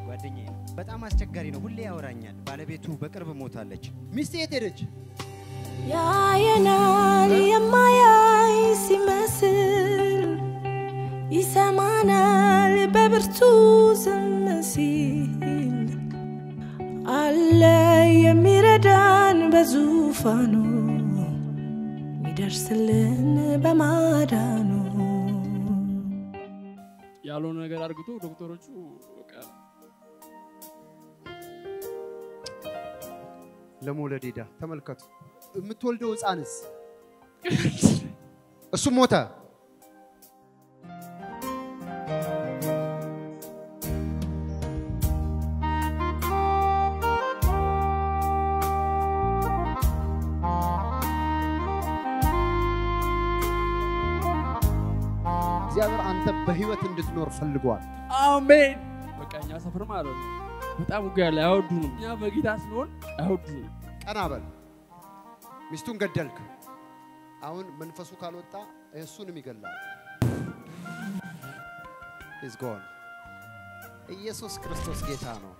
وديني. بس أماس تكجرينه هلأ أورانيال. بالبيتو بكر بموتالج. ميستيترج. يا ينال يا ما يسي مسل يسمعنا لببرتوز النسيل. الله يميردان بزوفانو ميدرسلن بمارانو. يا لونا كاركتو دكتورجو. لمولدي ده تملكته متولده أنس السموتة زيادة أنت بهيوة تندور فلقوان آمين بقى يا سفر مالون بتأمل قال له أودون يا بقيت أسلون أودون أنا أبل مستون قدلك عون من فسوق على الطا يسون ميقال له is gone يسوع كريستوس جيتانو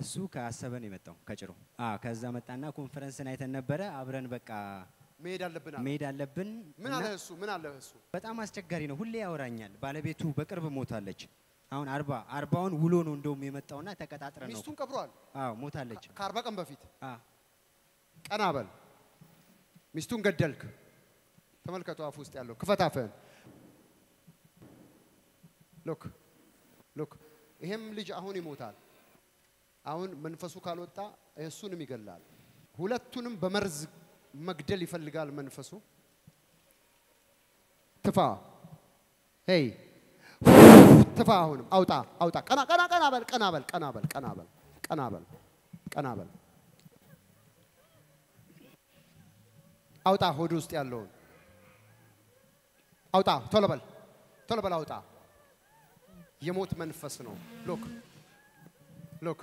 سو كاسبني متهم كجرو كذا متنا كونفرنس نايت النبرة عبرن بكا ميد اللبن من على السو بس أماس تكجرينه هلأ أورانيال بالبيتو بكر بموتالج هون أربعون ولون وندومي متهونا تكتاترنو ميستون كبرال موتالج كاربا كم بفيت أنا أبل ميستون قدلك تملك توافوست يالو كفتا فين لوك هم ليج أهوني موتال أون من فسوق على الطا يسون ميقال له هلا تونم بمرز مقدلي فالقال من فسو تفا هي تفا هونم أو تا كنابل أو تا هودوستي اللون أو تا طلبل أو تا يموت من فسنو لوك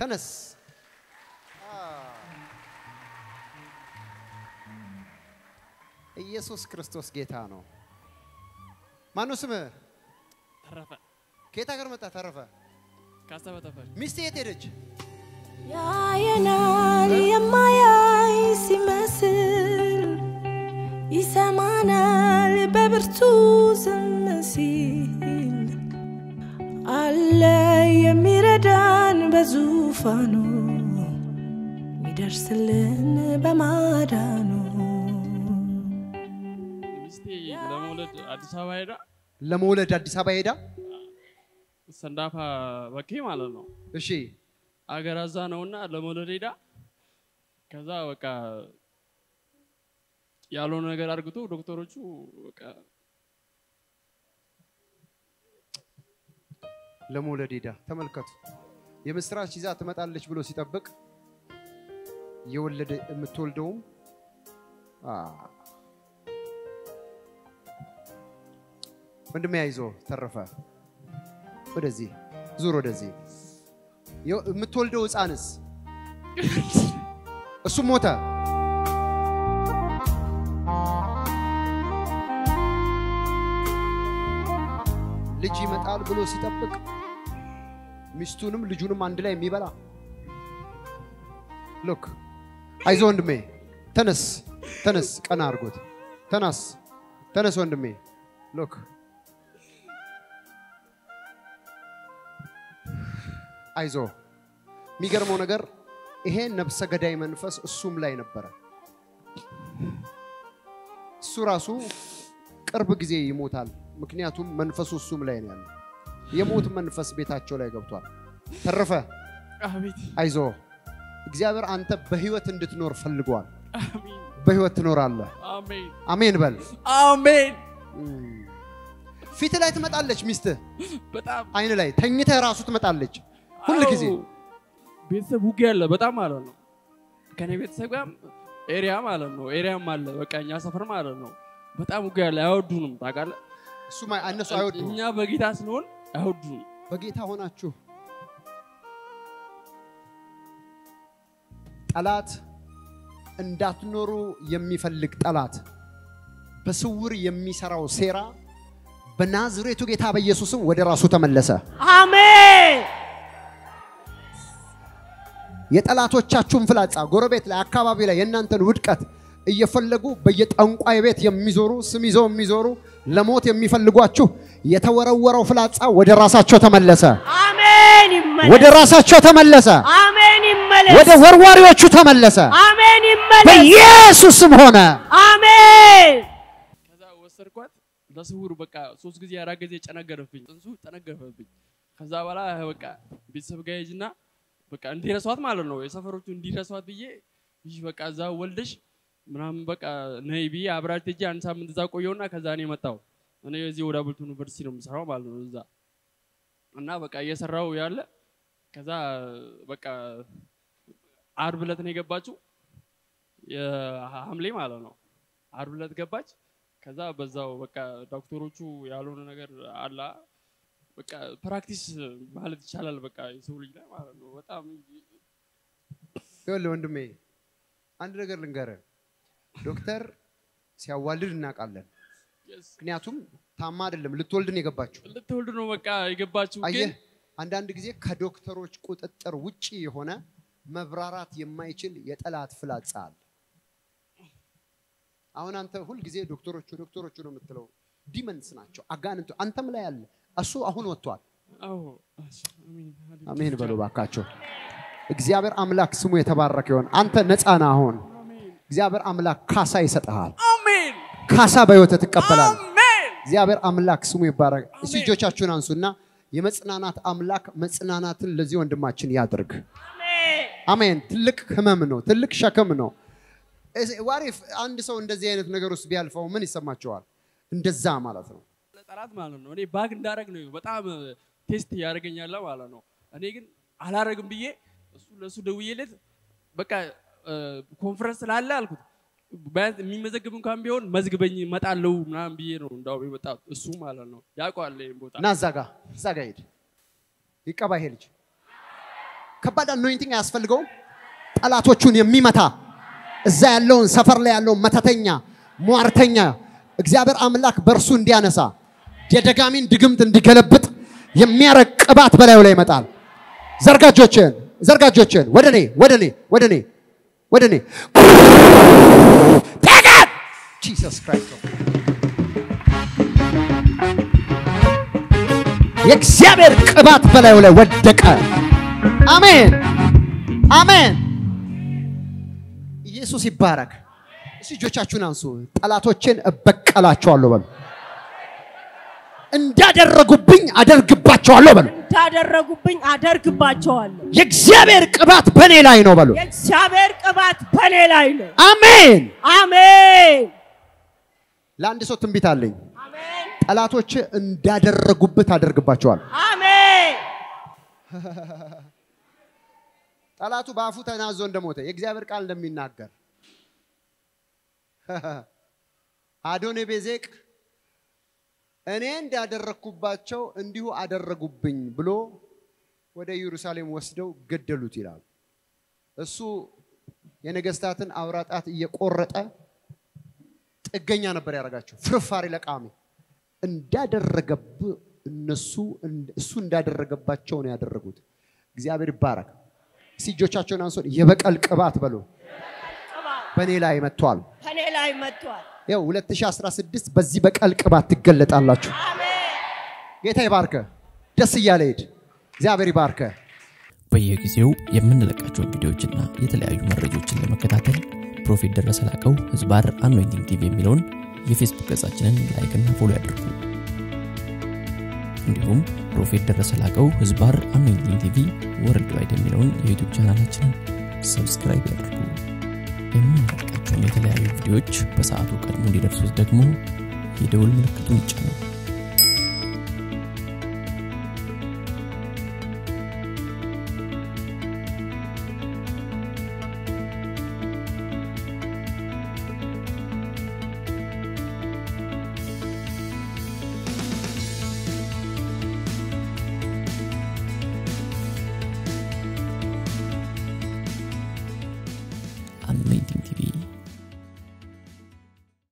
تنس يسوع كريستوس جيتانو ما نسمه ترفع كيف تقدر ترفع كاسة ترفع ميستي ترج يا ينال يا ما يسي مسل يسمعنا لببرتوز النسيل الله يميردان بزوفانو ميدرسلن بمارانو مستي لمولد أديس أبا هيدا سندافا وكي مالنو إشي أعرف أزانونا لمولد هيدا كذا وكا يالون أعرف أركضو دكتورجو لمولدي ده تملكت يمسرع شيزات ما تعلش بلوس يتبك يولد متولدوم من دم يعيزو ترفع ودزي زور ودزي يو متولدو أنس السموتة لجي متعال بلوسي تبك مستونم لجونم عندلاه ميبلا لوك عايز عندمي تنس أنا أرجوت تنس عندمي لوك عايزو ميجر مونجر إيه نبصق دائما نفس السوم لا ينبره السراسو قرب جزي يموتال مكنياتهم منفسو السوم لا يعني يموت منفس بيتاتشو لا يقبطوال ترفه آمين أيزو እግዚአብሔር አንተ በህይወት እንድትኖር ፈልጓል አሜን በህይወት ትኖራለህ አሜን አሜን በል አሜን ፊት ላይ ትመጣለች ሚስት በጣም አይን ላይ ተኝተህ ራሱ ትመጣለች ሁሉ ጊዜ ቤተሰብ ውጊያለ በጣም ማለት ነው ከኔ ቤተሰብ ጋር ኤሪያ ማለት ነው ኤሪያም አለ በቃኛ ሰፈር ማለት ነው በጣም ውጊያለ አይወዱንም ታውቃለህ እሱማ እነሱ አይወዱም እኛ በጌታ ስንሆን አይወዱም በጌታ ሆናችሁ ጠላት እንዳትኖሩ የሚፈልግ ጠላት በስውር የሚሰራው ሴራ በናዝሬቱ ጌታ በኢየሱስም ወደ ራሱ ተመለሰ አሜን የጠላቶቻችሁን ፍላጻ ጎረቤት ላይ አካባቢ ላይ የናንተን ውድቀት እየፈለጉ በየጠንቋይ ቤት የሚዞሩ ስም ይዘው የሚዞሩ ለሞት የሚፈልጓችሁ የተወረወረው ፍላጻ ወደ ራሳቸው ተመለሰ አሜን ይመለስ ወደ ራሳቸው ተመለሰ ወደ ወርዋሪዎቹ ተመለሰ አሜን ይመለስ በኢየሱስ ስም ሆነ አሜን ከዛ ወሰርኳት ለስውሩ በቃ ሶስት ጊዜ አራት ጊዜ ጨነገረብኝ እንሱ ጨነገረብኝ ከዛ በኋላ በቃ ቤተሰብ ጋር ሄጅና በቃ እንዲረሷት ማለት ነው የሰፈሮቹ እንዲረሷት ብዬ ይሽ በቃ ዛ ወልደሽ ምናም በቃ ነይ ቢ አብራት እጂ አንሳ ምን ዛ ቆየውና ከዛ እኔ መጣው እኔ እዚህ ወደ አብልቱ ዩኒቨርሲቲ ነው የምሰራው ማለት ነው እዛ እና በቃ እየሰራው ያለ ከዛ በቃ አርብለት ነው የገባችው የሐምሌ ማለት ነው አርብለት ገባች ከዛ በዛው በቃ ዶክተሮቹ ያሉን ነገር አላ በቃ ፕራክቲስ ማለት ይችላል በቃ የሰው ልጅ ላይ ማለት ነው በጣም ይወል ወንድሜ አንድ ነገር ልንገርህ ዶክተር ሲያዋልድ እናቃለን ምክንያቱም ታማ አይደለም ልትወልድ ነው የገባችው ልትወልድ ነው በቃ የገባችው ግን አንድ ጊዜ ከዶክተሮች ቁጥጥር ውጪ የሆነ መብራራት የማይችል የጠላት ፍላጻ አለ አሁን አንተ ሁሉ ጊዜ ዶክተሮቹ ነው የምትለው ዲመንስ ናቸው አጋንንቱ አንተም ላይ አለ እሱ አሁን ወጥቷል አዎ አሜን በሉ ባካቸው እግዚአብሔር አምላክ ስሙ የተባረከ ይሁን አንተ ነፃ ነህ አሁን እግዚአብሔር አምላክ ካሳ ይሰጣሃል አሜን ካሳ በህይወት ተቀበላል አሜን እግዚአብሔር አምላክ ስሙ ይባረክ እሺ ልጆቻችሁን አንሱና የመጽናናት አምላክ መጽናናትን ለዚህ ወንድማችን ያድርግ አሜን ትልቅ ህመም ነው ትልቅ ሸክም ነው ዋሪፍ አንድ ሰው እንደዚህ አይነት ነገር ውስጥ ቢያልፈው ምን ይሰማቸዋል እንደዛ ማለት ነው ለጠላት ማለት ነው እኔ ባግ እንዳረግ ነው በጣም ቴስት ያረጋኛል ማለት ነው እኔ ግን አላረግም ብዬ እሱ ለሱ ደውዬለት በቃ ኮንፈረንስ ላለ አልኩት የሚመዘግብ እንኳን ቢሆን መዝግበኝ መጣለው ምናም ብዬ ነው እንዳው ቢመጣ እሱ ማለት ነው ያቋል ቦታ ናዛጋ ዛጋ ሄድ ይቀባ ሄልች ከባድ አኖይንቲንግ ያስፈልገው ጠላቶቹን የሚመታ እዛ ያለውን ሰፈር ላይ ያለው መተተኛ ሟርተኛ እግዚአብሔር አምላክ በርሱ እንዲያነሳ የደጋሚን ድግምት እንዲገለብጥ የሚያረቅ ቅባት በላዩ ላይ ይመጣል ዘርጋጆችን ወደኔ ታጋት ኢየሱስ ክርስቶስ የእግዚአብሔር ቅባት በላዩ ላይ ወደቀ አሜን አሜን ኢየሱስ ይባረክ እሺ ጆቻችሁን አንሱ ጠላቶችን እበቀላቸዋለሁ በሉ እንዳደረጉብኝ አደርግባቸዋለሁ በሉ የእግዚአብሔር ቅባት በኔ ላይ ነው በሉ የእግዚአብሔር ቅባት በኔ ላይ ነው አሜን አሜን ለአንድ ሰው ትንቢት አለኝ አሜን ጠላቶች እንዳደረጉበት አደርግባቸዋለሁ አሜን ጠላቱ ባፉ ተናዞ እንደሞተ የእግዚአብሔር ቃል እንደሚናገር አዶኔ ቤዜቅ እኔ እንዳደረኩባቸው እንዲሁ አደረጉብኝ ብሎ ወደ ኢየሩሳሌም ወስደው ገደሉት ይላል እሱ የነገስታትን አውራጣት እየቆረጠ ጥገኛ ነበር ያረጋቸው ፍርፋሪ ለቃሚ እንዳደረገብ እሱ እንዳደረገባቸው ነው ያደረጉት እግዚአብሔር ይባረክ ሲጆቻቸውን አንሶን የበቀል ቅባት በሉ በኔ ላይ መጥቷል ያው 2016 በዚህ በቀል ቅባት ትገለጣላችሁ አሜን ጌታ ይባርክ ደስ ይያለህ እግዚአብሔር ይባርክ በየጊዜው የምንለቃቸው ቪዲዮዎችና የተለያዩ መረጃዎችን ለመከታተል ፕሮፊት ደረሰላቀው ዝባር አንዊንቲንግ ቲቪ የሚለውን የፌስቡክ ገጻችንን ላይክ እና ፎሎ ያድርጉ። እንዲሁም ፕሮፊት ደረሰላቀው ዝባር አንዊንቲንግ ቲቪ ወርልድ ዋይድ የሚለውን የዩቲዩብ ቻናላችንን ሰብስክራይብ ያድርጉ። የምንለቃቸው የተለያዩ ቪዲዮዎች በሰዓቱ ቀድሞ እንዲደርሱ ደግሞ የደውል ምልክቱን ይጫኑ።